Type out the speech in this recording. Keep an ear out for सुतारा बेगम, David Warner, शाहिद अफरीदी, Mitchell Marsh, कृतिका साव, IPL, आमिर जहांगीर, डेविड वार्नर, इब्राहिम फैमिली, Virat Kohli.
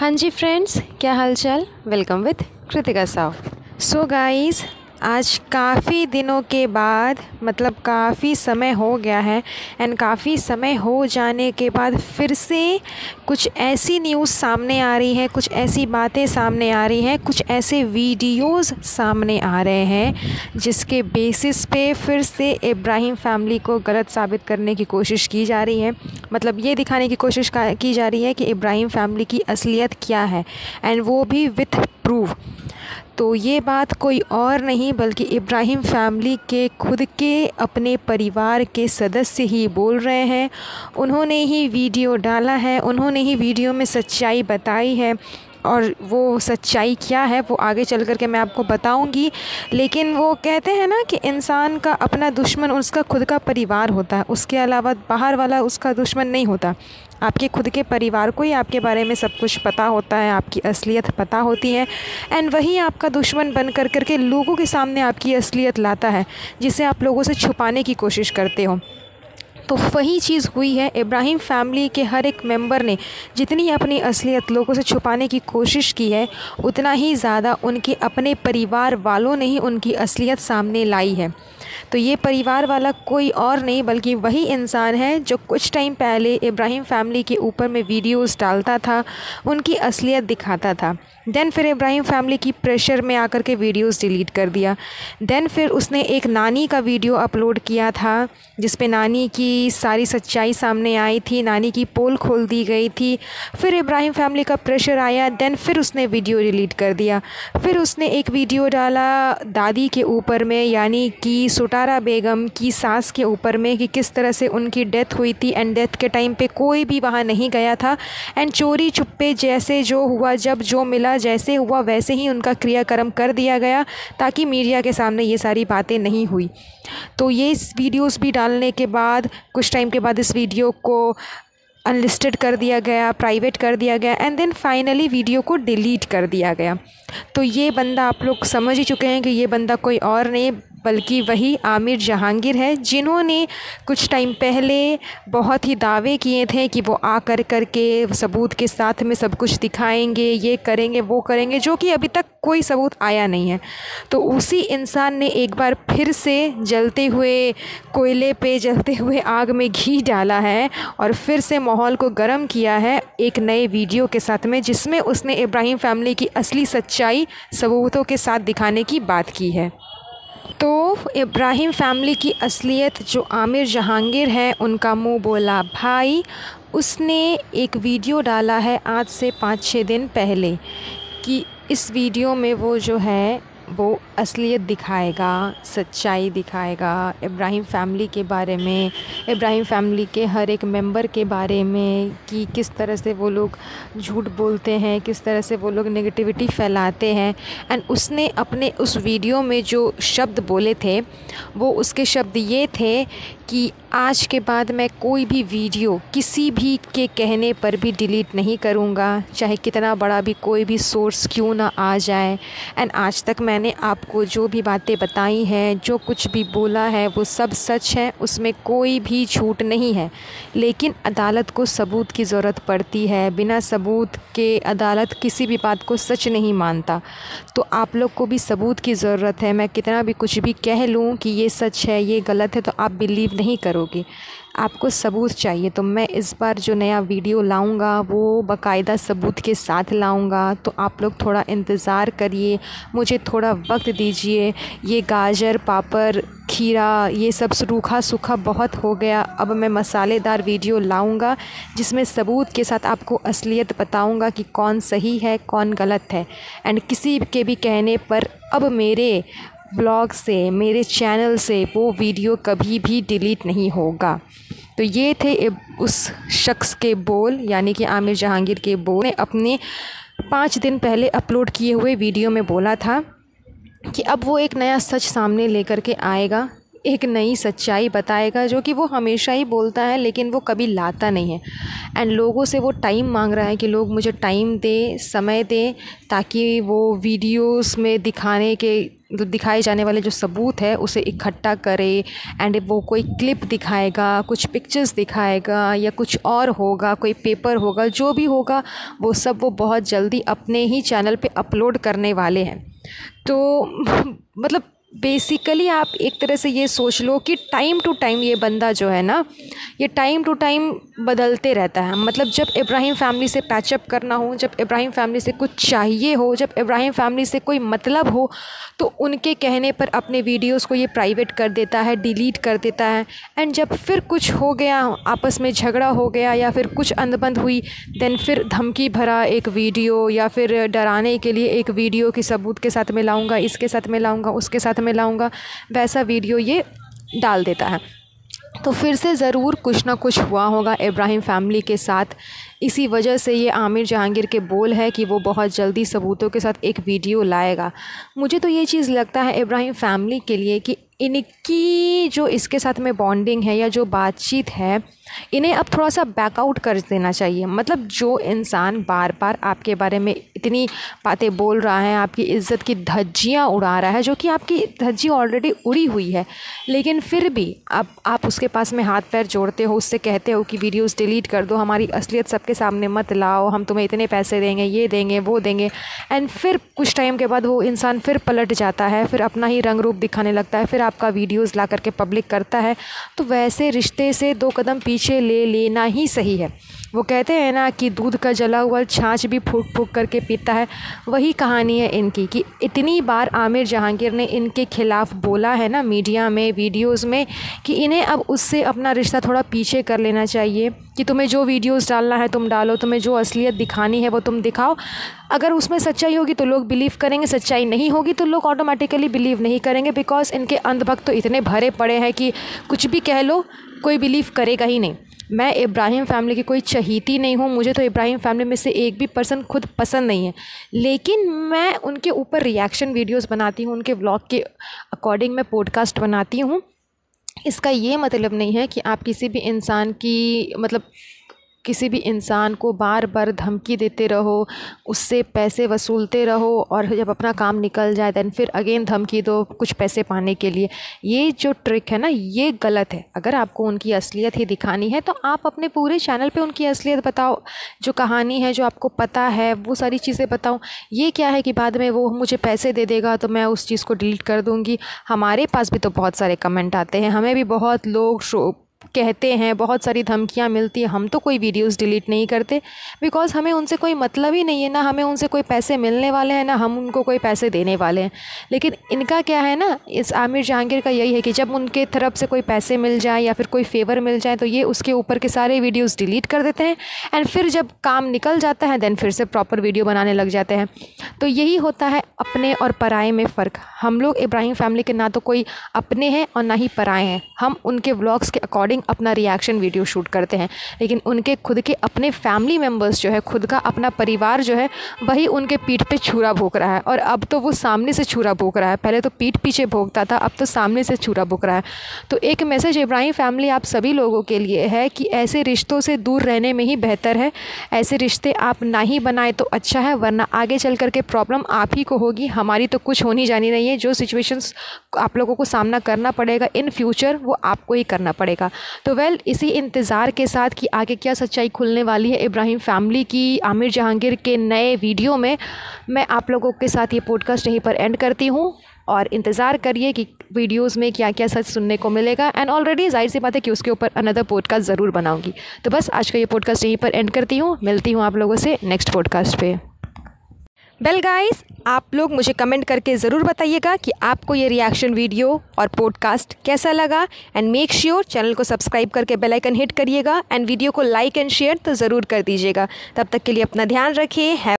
हाँ जी फ्रेंड्स, क्या हालचाल। Welcome with कृतिका साव। So guys, आज काफ़ी दिनों के बाद, मतलब काफ़ी समय हो गया है, एंड काफ़ी समय हो जाने के बाद फिर से कुछ ऐसी न्यूज़ सामने आ रही है, कुछ ऐसी बातें सामने आ रही हैं, कुछ ऐसे वीडियोस सामने आ रहे हैं जिसके बेसिस पे फिर से इब्राहिम फैमिली को गलत साबित करने की कोशिश की जा रही है। मतलब ये दिखाने की कोशिश की जा रही है कि इब्राहिम फैमिली की असलियत क्या है, एंड वो भी विथ प्रूफ। तो ये बात कोई और नहीं बल्कि इब्राहिम फैमिली के खुद के अपने परिवार के सदस्य ही बोल रहे हैं। उन्होंने ही वीडियो डाला है, उन्होंने ही वीडियो में सच्चाई बताई है, और वो सच्चाई क्या है वो आगे चल कर के मैं आपको बताऊंगी। लेकिन वो कहते हैं ना कि इंसान का अपना दुश्मन उसका खुद का परिवार होता है, उसके अलावा बाहर वाला उसका दुश्मन नहीं होता। आपके खुद के परिवार को ही आपके बारे में सब कुछ पता होता है, आपकी असलियत पता होती है, एंड वही आपका दुश्मन बन कर करके लोगों के सामने आपकी असलियत लाता है जिसे आप लोगों से छुपाने की कोशिश करते हो। तो वही चीज़ हुई है। इब्राहिम फैमिली के हर एक मेंबर ने जितनी अपनी असलियत लोगों से छुपाने की कोशिश की है, उतना ही ज़्यादा उनके अपने परिवार वालों ने ही उनकी असलियत सामने लाई है। तो ये परिवार वाला कोई और नहीं बल्कि वही इंसान है जो कुछ टाइम पहले इब्राहिम फैमिली के ऊपर में वीडियोस डालता था, उनकी असलियत दिखाता था। देन फिर इब्राहिम फैमिली की प्रेशर में आकर के वीडियोस डिलीट कर दिया। देन फिर उसने एक नानी का वीडियो अपलोड किया था जिस पे नानी की सारी सच्चाई सामने आई थी, नानी की पोल खोल दी गई थी। फिर इब्राहिम फैमिली का प्रेशर आया, देन फिर उसने वीडियो डिलीट कर दिया। फिर उसने एक वीडियो डाला दादी के ऊपर में, यानी कि सुतारा बेगम की सास के ऊपर में, कि किस तरह से उनकी डेथ हुई थी, एंड डेथ के टाइम पे कोई भी वहाँ नहीं गया था, एंड चोरी छुपे जैसे जो हुआ, जब जो मिला, जैसे हुआ वैसे ही उनका क्रियाकर्म कर दिया गया ताकि मीडिया के सामने ये सारी बातें नहीं हुई। तो ये वीडियोस भी डालने के बाद कुछ टाइम के बाद इस वीडियो को अनलिस्टेड कर दिया गया, प्राइवेट कर दिया गया, एंड देन फाइनली वीडियो को डिलीट कर दिया गया। तो ये बंदा, आप लोग समझ ही चुके हैं कि ये बंदा कोई और नहीं बल्कि वही आमिर जहांगीर है जिन्होंने कुछ टाइम पहले बहुत ही दावे किए थे कि वो आ कर करके सबूत के साथ में सब कुछ दिखाएंगे, ये करेंगे वो करेंगे, जो कि अभी तक कोई सबूत आया नहीं है। तो उसी इंसान ने एक बार फिर से जलते हुए कोयले पे, जलते हुए आग में घी डाला है और फिर से माहौल को गर्म किया है एक नए वीडियो के साथ में, जिसमें उसने इब्राहिम फैमिली की असली सच्चाई सबूतों के साथ दिखाने की बात की है। तो इब्राहिम फैमिली की असलियत जो आमिर जहांगीर हैं उनका मुंह बोला भाई, उसने एक वीडियो डाला है आज से 5-6 दिन पहले, कि इस वीडियो में वो जो है वो असलियत दिखाएगा, सच्चाई दिखाएगा इब्राहिम फैमिली के बारे में, इब्राहिम फैमिली के हर एक मेंबर के बारे में, कि किस तरह से वो लोग झूठ बोलते हैं, किस तरह से वो लोग नेगेटिविटी फैलाते हैं। एंड उसने अपने उस वीडियो में जो शब्द बोले थे वो, उसके शब्द ये थे कि आज के बाद मैं कोई भी वीडियो किसी भी के कहने पर भी डिलीट नहीं करूँगा, चाहे कितना बड़ा भी कोई भी सोर्स क्यों ना आ जाए। एंड आज तक मैंने आपको जो भी बातें बताई हैं, जो कुछ भी बोला है वो सब सच है, उसमें कोई भी झूठ नहीं है। लेकिन अदालत को सबूत की ज़रूरत पड़ती है, बिना सबूत के अदालत किसी भी बात को सच नहीं मानता। तो आप लोग को भी सबूत की ज़रूरत है। मैं कितना भी कुछ भी कह लूँ कि ये सच है ये गलत है तो आप बिलीव नहीं करोगे, आपको सबूत चाहिए। तो मैं इस बार जो नया वीडियो लाऊंगा वो बाकायदा सबूत के साथ लाऊंगा। तो आप लोग थोड़ा इंतज़ार करिए, मुझे थोड़ा वक्त दीजिए। ये गाजर, पापड़, खीरा, ये सब सूखा सूखा बहुत हो गया। अब मैं मसालेदार वीडियो लाऊंगा जिसमें सबूत के साथ आपको असलियत बताऊंगा कि कौन सही है कौन गलत है। एंड किसी के भी कहने पर अब मेरे ब्लॉग से, मेरे चैनल से वो वीडियो कभी भी डिलीट नहीं होगा। तो ये थे उस शख्स के बोल, यानी कि आमिर जहांगीर के बोल, ने अपने 5 दिन पहले अपलोड किए हुए वीडियो में बोला था कि अब वो एक नया सच सामने लेकर के आएगा एक नई सच्चाई बताएगा जो कि वो हमेशा ही बोलता है लेकिन वो कभी लाता नहीं है। एंड लोगों से वो टाइम मांग रहा है कि लोग मुझे टाइम दें, समय दें, ताकि वो वीडियोस में दिखाने के दिखाए जाने वाले जो सबूत है उसे इकट्ठा करे। एंड वो कोई क्लिप दिखाएगा, कुछ पिक्चर्स दिखाएगा या कुछ और होगा, कोई पेपर होगा, जो भी होगा वो सब वो बहुत जल्दी अपने ही चैनल पे अपलोड करने वाले हैं। तो मतलब बेसिकली आप एक तरह से ये सोच लो कि टाइम टू टाइम ये बंदा जो है ना, ये टाइम टू टाइम बदलते रहता है। मतलब जब इब्राहिम फैमिली से पैचअप करना हो, जब इब्राहिम फैमिली से कुछ चाहिए हो, जब इब्राहिम फैमिली से कोई मतलब हो, तो उनके कहने पर अपने वीडियोस को ये प्राइवेट कर देता है, डिलीट कर देता है। एंड जब फिर कुछ हो गया, आपस में झगड़ा हो गया या फिर कुछ अंधबंध हुई, देन फिर धमकी भरा एक वीडियो या फिर डराने के लिए एक वीडियो कि सबूत के साथ में लाऊँगा, इसके साथ में लाऊँगा, उसके साथ में लाऊंगा, वैसा वीडियो ये डाल देता है। तो फिर से ज़रूर कुछ ना कुछ हुआ होगा इब्राहिम फैमिली के साथ। इसी वजह से ये आमिर जहांगीर के बोल है कि वो बहुत जल्दी सबूतों के साथ एक वीडियो लाएगा। मुझे तो ये चीज़ लगता है इब्राहिम फैमिली के लिए कि इनकी जो इसके साथ में बॉन्डिंग है या जो बातचीत है, इन्हें अब थोड़ा सा बैकआउट कर देना चाहिए। मतलब जो इंसान बार बार आपके बारे में इतनी बातें बोल रहा है, आपकी इज़्ज़त की धज्जियाँ उड़ा रहा है, जो कि आपकी धज्जी ऑलरेडी उड़ी हुई है, लेकिन फिर भी आप उसके पास में हाथ पैर जोड़ते हो, उससे कहते हो कि वीडियोज़ डिलीट कर दो, हमारी असलियत सबके सामने मत लाओ, हम तुम्हें इतने पैसे देंगे, ये देंगे, वो देंगे। एंड फिर कुछ टाइम के बाद वो इंसान फिर पलट जाता है, फिर अपना ही रंग रूप दिखाने लगता है, फिर आपका वीडियोज़ ला करके पब्लिक करता है। तो वैसे रिश्ते से दो कदम पीछे ले लेना ही सही है। वो कहते हैं ना कि दूध का जला हुआ छाछ भी फूंक फूंक करके पीता है, वही कहानी है इनकी कि इतनी बार आमिर जहांगीर ने इनके खिलाफ बोला है ना मीडिया में, वीडियोस में, कि इन्हें अब उससे अपना रिश्ता थोड़ा पीछे कर लेना चाहिए कि तुम्हें जो वीडियोस डालना है तुम डालो, तुम्हें जो असलियत दिखानी है वो तुम दिखाओ। अगर उसमें सच्चाई होगी तो लोग बिलीव करेंगे, सच्चाई नहीं होगी तो लोग ऑटोमेटिकली बिलीव नहीं करेंगे। बिकॉज इनके अंधभक्त तो इतने भरे पड़े हैं कि कुछ भी कह लो कोई बिलीव करेगा ही नहीं। मैं इब्राहिम फैमिली की कोई चहीती नहीं हूँ, मुझे तो इब्राहिम फैमिली में से एक भी पर्सन खुद पसंद नहीं है, लेकिन मैं उनके ऊपर रिएक्शन वीडियोस बनाती हूँ, उनके व्लॉग के अकॉर्डिंग मैं पॉडकास्ट बनाती हूँ। इसका ये मतलब नहीं है कि आप किसी भी इंसान की मतलब किसी भी इंसान को बार बार धमकी देते रहो, उससे पैसे वसूलते रहो और जब अपना काम निकल जाए दैन फिर अगेन धमकी दो कुछ पैसे पाने के लिए। ये जो ट्रिक है ना, ये गलत है। अगर आपको उनकी असलियत ही दिखानी है तो आप अपने पूरे चैनल पे उनकी असलियत बताओ, जो कहानी है, जो आपको पता है, वो सारी चीज़ें बताओ। ये क्या है कि बाद में वो मुझे पैसे दे देगा तो मैं उस चीज़ को डिलीट कर दूँगी। हमारे पास भी तो बहुत सारे कमेंट आते हैं, हमें भी बहुत लोग कहते हैं, बहुत सारी धमकियाँ मिलती हैं, हम तो कोई वीडियोस डिलीट नहीं करते बिकॉज़ हमें उनसे कोई मतलब ही नहीं है, ना हमें उनसे कोई पैसे मिलने वाले हैं, ना हम उनको कोई पैसे देने वाले हैं। लेकिन इनका क्या है ना, इस आमिर जहांगीर का यही है कि जब उनके तरफ से कोई पैसे मिल जाए या फिर कोई फेवर मिल जाए तो ये उसके ऊपर के सारे वीडियोज़ डिलीट कर देते हैं। एंड फिर जब काम निकल जाता है दैन फिर से प्रॉपर वीडियो बनाने लग जाते हैं। तो यही होता है अपने और पराए में फ़र्क। हम लोग इब्राहिम फैमिली के ना तो कोई अपने हैं और ना ही पराए हैं। हम उनके व्लॉग्स के अकॉर्डिंग अपना रिएक्शन वीडियो शूट करते हैं, लेकिन उनके खुद के अपने फैमिली मेंबर्स जो है, खुद का अपना परिवार जो है, वही उनके पीठ पे छुरा भोंक रहा है। और अब तो वो सामने से छुरा भोंक रहा है, पहले तो पीठ पीछे भोंकता था, अब तो सामने से छुरा भोंक रहा है। तो एक मैसेज इब्राहिम फैमिली आप सभी लोगों के लिए है कि ऐसे रिश्तों से दूर रहने में ही बेहतर है। ऐसे रिश्ते आप ना ही बनाए तो अच्छा है, वरना आगे चल करके प्रॉब्लम आप ही को होगी, हमारी तो कुछ होनी जानी नहीं है। जो सिचुएशंस आप लोगों को सामना करना पड़ेगा इन फ्यूचर, वो आपको ही करना पड़ेगा। तो वेल, इसी इंतज़ार के साथ कि आगे क्या सच्चाई खुलने वाली है इब्राहिम फैमिली की आमिर जहांगीर के नए वीडियो में, मैं आप लोगों के साथ ये पॉडकास्ट यहीं पर एंड करती हूँ। और इंतज़ार करिए कि वीडियोस में क्या क्या सच सुनने को मिलेगा। एंड ऑलरेडी जाहिर सी बात है कि उसके ऊपर अनदर पॉडकास्ट ज़रूर बनाऊँगी। तो बस आज का ये पॉडकास्ट यहीं पर एंड करती हूँ, मिलती हूँ आप लोगों से नेक्स्ट पॉडकास्ट पे। वेल गाइस, आप लोग मुझे कमेंट करके ज़रूर बताइएगा कि आपको ये रिएक्शन वीडियो और पॉडकास्ट कैसा लगा। एंड मेक श्योर चैनल को सब्सक्राइब करके बेल आइकन हिट करिएगा। एंड वीडियो को लाइक एंड शेयर तो ज़रूर कर दीजिएगा। तब तक के लिए अपना ध्यान रखिए।